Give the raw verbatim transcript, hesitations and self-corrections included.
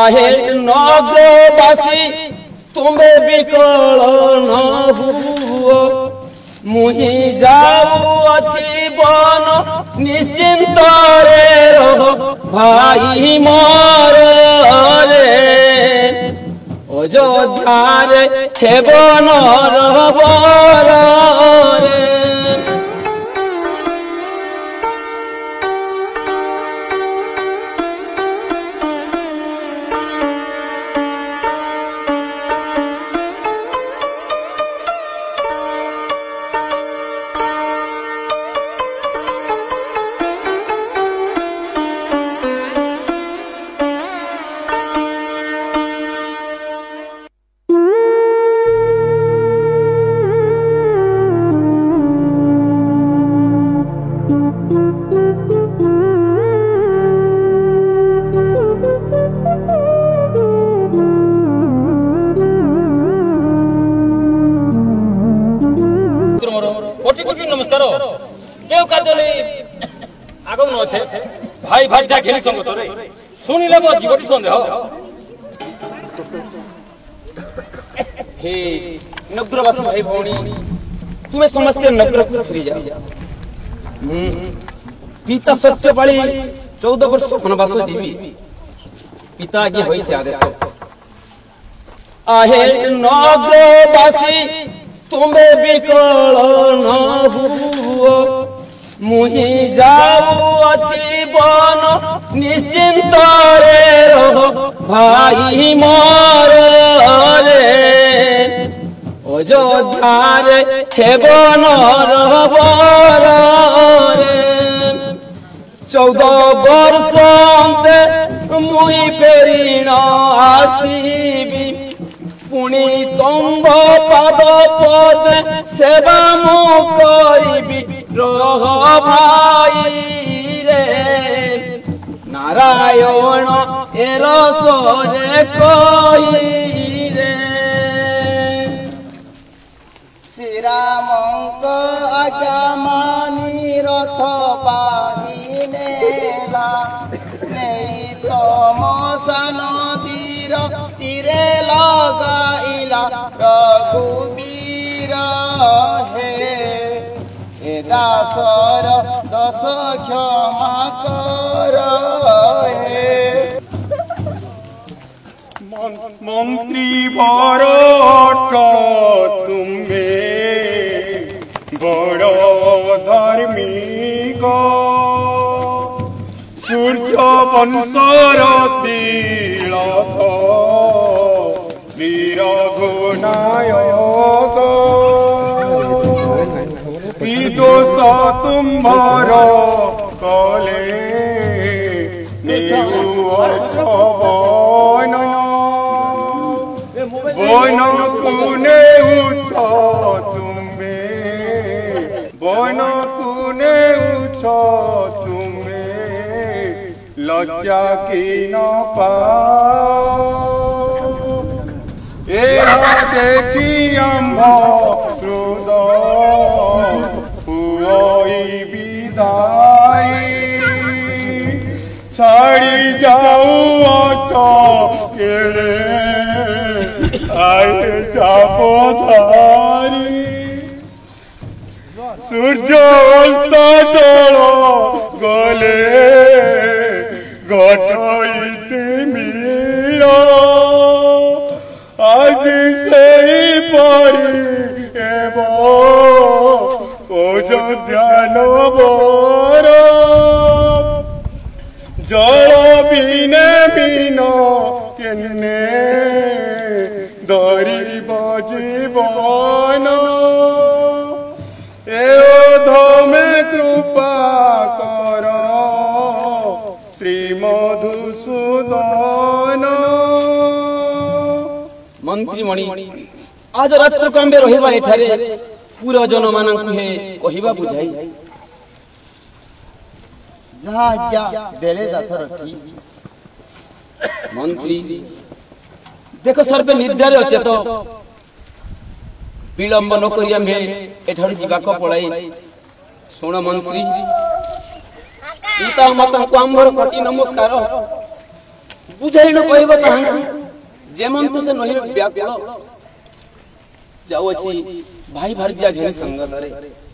आहे नगो बासी तुम्हें विकल न हुओ मुहि जाऊ अछि बन निश्चिंत रे रहो भाई मोर रे अयोध्या रे हेबो न रहबो रे। भाई भाई जा खेली संग तोरे सुनी लेबो जीवटी संदेह हे नगरवासी भाई भौणी तुम्हें समस्त नगर को फिर जाओ। पिता सत्यपाली चौदह वर्ष वनवास जीवी पिता के होई से आदेश आहे नगरवासी तुम्हें विकल न हुओ मुहि जाऊ अछि बन निश्चिंत रे रहो भाई मोर रे अयोध्या रे हेबो न रहबो रे। चौदह वर्ष अन्ते मुहि फेरिण आसीबी पुणी तुम्भ पाद पदे सेवा मु करिबी रह भाई रे नारायण एरस रे कहि रे श्री रामक आज्ञा मानि रथ बाहि नेला नेई तम सान तीर तीरे लगाइला रघुबीर हे दासर दस क्षमा कर हे। मंत्री बर तुम्हें बड़ धार्मिक सूर्य वंशर तिलक श्री रघुनायक दोष तुम्हार कले बन बन कुने उछ तुम्हें बन कुने उछ तुम्हें लज्जा की न पाओ ए देखी अम्भ छाड़ी जाऊ केड़े आए चापो धारी सूर्य अस्त चलो गले घटई मीरा आज से परी ध्यान बोर जल बिने बिन किन्ने दरिब जीवन एधमे कृपा कर श्री मधुसूदन। मंत्रीमणि आज रात्र कम्बे रहिबा एठारे पूरा जन मान कहवा बुझाई दशरथी मंत्री देखो सर्वे निद्रारे अच्छे तो विलम्ब न कर पड़ाई। सुन मंत्री पिता माता को आम्भर कोटि नमस्कार बुझाई न कहब ताहा जेमंत से नहिर व्याकुल जाउ अछि भाई भरजा घेनी संगत रे।